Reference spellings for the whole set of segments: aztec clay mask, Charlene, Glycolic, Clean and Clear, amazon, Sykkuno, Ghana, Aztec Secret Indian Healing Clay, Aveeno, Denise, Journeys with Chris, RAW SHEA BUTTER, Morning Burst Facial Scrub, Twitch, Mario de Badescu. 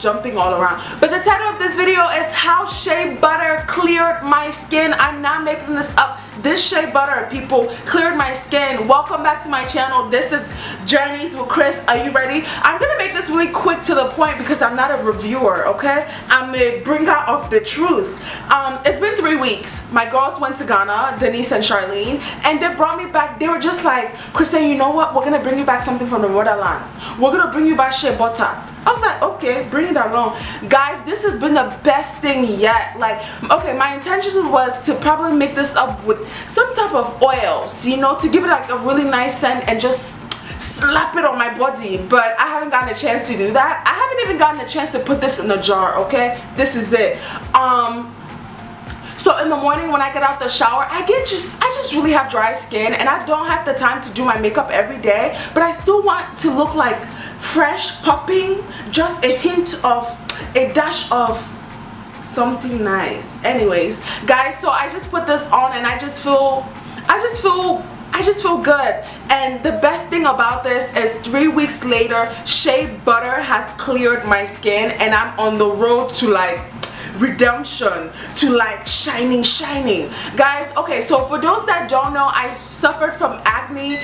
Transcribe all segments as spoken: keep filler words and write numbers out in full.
jumping all around. But the title of this video is How Shea Butter Cleared My Skin. I'm not making this up. This shea butter, people, cleared my skin. Welcome back to my channel. This is Journeys with Chris. Are you ready? I'm gonna make this really quick to the point because I'm not a reviewer, okay? I'm a bringer of the truth. Um, it's been three weeks. My girls went to Ghana, Denise and Charlene, and they brought me back. They were just like, Christine, you know what? We're gonna bring you back something from the motherland. We're gonna bring you back shea butter. I was like, okay, bring it along. Guys, this has been the best thing yet. Like, okay, my intention was to probably make this up with some type of oils, you know, to give it like a really nice scent and just slap it on my body, but I haven't gotten a chance to do that. I haven't even gotten a chance to put this in a jar, okay? This is it. Um, so in the morning when I get out the shower, I get just, I just really have dry skin and I don't have the time to do my makeup every day, but I still want to look like fresh, popping, just a hint of, a dash of something nice. Anyways, guys, so I just put this on and I just feel, I just feel, I just feel good. And the best thing about this is three weeks later, shea butter has cleared my skin and I'm on the road to like redemption, to like shining, shining. Guys, okay, so for those that don't know, I suffered from acne.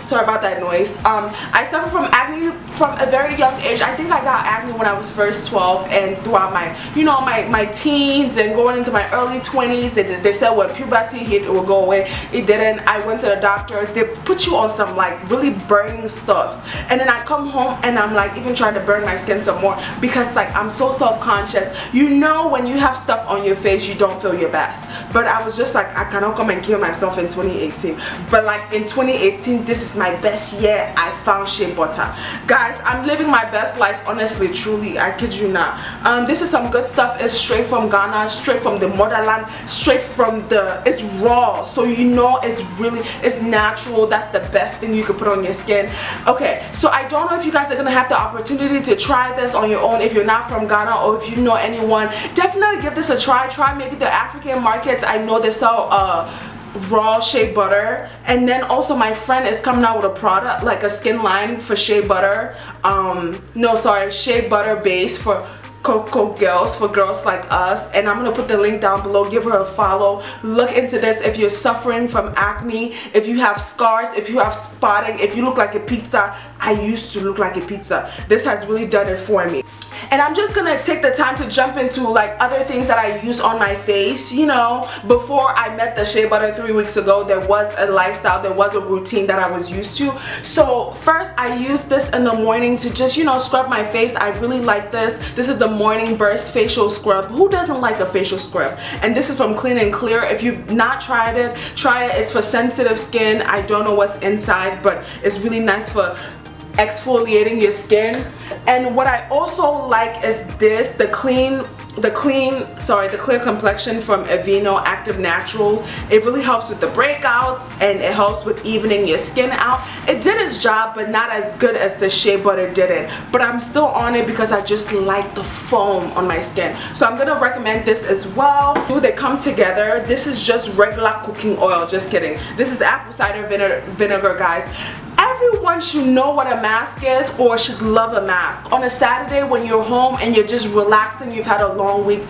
Sorry about that noise. Um, I suffered from acne from a very young age. I think I got acne when I was first twelve and throughout my, you know, my, my teens and going into my early twenties. They, they said when puberty hit, it would go away. It didn't. I went to the doctors. They put you on some like really burning stuff. And then I come home and I'm like even trying to burn my skin some more because like I'm so self-conscious. You know, when you have stuff on your face, you don't feel your best. But I was just like, I cannot come and kill myself in twenty eighteen. But like in twenty eighteen, this is my best year. I found shea butter. Guys, I'm living my best life, honestly, truly, I kid you not. Um, this is some good stuff. It's straight from Ghana, straight from the motherland, straight from the, it's raw, so you know it's really, it's natural. That's the best thing you could put on your skin. Okay, so I don't know if you guys are gonna have the opportunity to try this on your own. If you're not from Ghana or if you know anyone, definitely give this a try. Try maybe the African markets. I know they sell uh raw shea butter, and then also my friend is coming out with a product like a skin line for shea butter, um no sorry shea butter base for cocoa girls, for girls like us, and I'm gonna put the link down below. Give her a follow. Look into this if you're suffering from acne, if you have scars, if you have spotting, if you look like a pizza. I used to look like a pizza. This has really done it for me. And I'm just gonna take the time to jump into like other things that I use on my face. You know, before I met the shea butter three weeks ago, there was a lifestyle, there was a routine that I was used to. So first I use this in the morning to just, you know, scrub my face. I really like this. This is the Morning Burst Facial Scrub. Who doesn't like a facial scrub? And this is from Clean and Clear. If you've not tried it, try it. It's for sensitive skin. I don't know what's inside, but it's really nice for exfoliating your skin. And what I also like is this, the clean the clean sorry the clear complexion from Aveeno Active Naturals. It really helps with the breakouts and it helps with evening your skin out. It did its job, but not as good as the shea butter did it, but I'm still on it because I just like the foam on my skin. So I'm gonna recommend this as well. Ooh, they come together. This is just regular cooking oil, just kidding. This is apple cider vinegar, guys. Everyone should know what a mask is or should love a mask. On a Saturday when you're home and you're just relaxing, you've had a long week,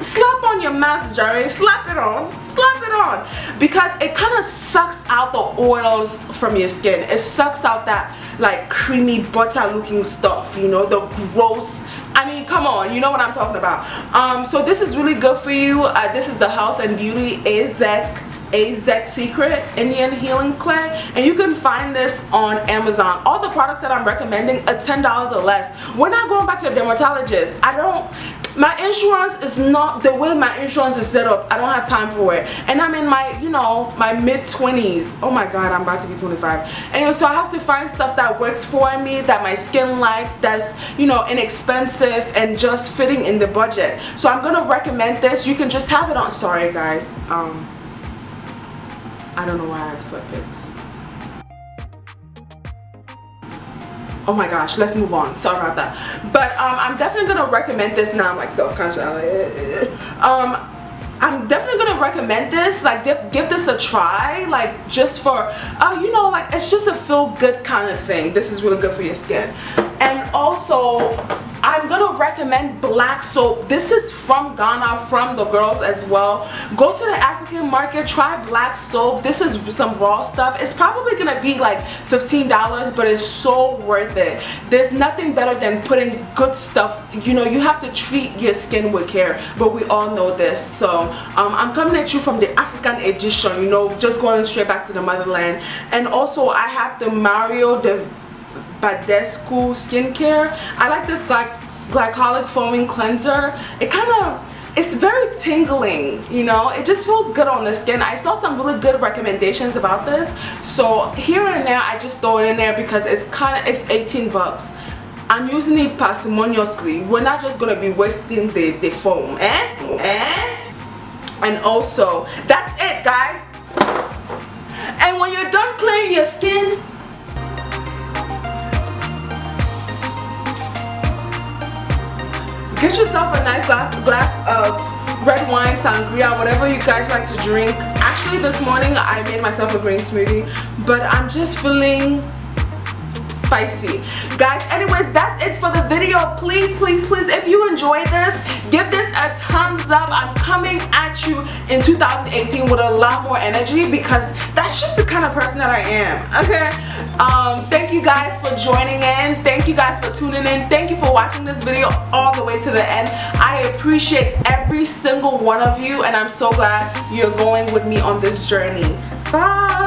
slap on your mask, Jerry. Slap it on. Slap it on. Because it kind of sucks out the oils from your skin. It sucks out that like creamy butter looking stuff, you know, the gross. I mean, come on, you know what I'm talking about. Um, so this is really good for you. Uh, this is the Health and Beauty Aztec. Aztec Secret Indian Healing Clay, and you can find this on Amazon. All the products that I'm recommending are ten dollars or less. We're not going back to a dermatologist. I don't, my insurance is not, the way my insurance is set up, I don't have time for it. And I'm in my, you know, my mid twenties. Oh my God, I'm about to be twenty-five. Anyway, so I have to find stuff that works for me, that my skin likes, that's, you know, inexpensive and just fitting in the budget. So I'm gonna recommend this. You can just have it on, sorry guys. Um, I don't know why I have sweatpants. Oh my gosh, let's move on. Sorry about that. But um, I'm definitely gonna recommend this. Now I'm like self-conscious. I'm like, eh, eh. Um, I'm definitely gonna recommend this. Like, give this a try. Like, just for, uh, you know, like it's just a feel-good kind of thing. This is really good for your skin. And also, I'm gonna recommend black soap. This is from Ghana, from the girls as well. Go to the African market, try black soap. This is some raw stuff. It's probably gonna be like fifteen dollars, but it's so worth it. There's nothing better than putting good stuff. You know, you have to treat your skin with care, but we all know this. So um, I'm coming at you from the African edition, you know, just going straight back to the motherland. And also I have the Mario de Badescu skincare. I like this gly glycolic foaming cleanser. It kind of, it's very tingling, you know, it just feels good on the skin. I saw some really good recommendations about this, so here and there I just throw it in there because it's kind of, it's eighteen bucks. I'm using it parsimoniously. We're not just gonna be wasting the, the foam, eh? eh? And also, that's it, guys. And when you're done cleaning your skin, get yourself a nice glass of red wine, sangria, whatever you guys like to drink. Actually, this morning I made myself a green smoothie, but I'm just feeling spicy, guys. Anyways, that's it for the video. Please, please, please, if you enjoyed this, give this a thumbs up. I'm coming at you in two thousand eighteen with a lot more energy because that's just the kind of person that I am. Okay, um thank you guys for joining in. Thank you guys for tuning in. Thank you for watching this video all the way to the end. I appreciate every single one of you, and I'm so glad you're going with me on this journey. Bye.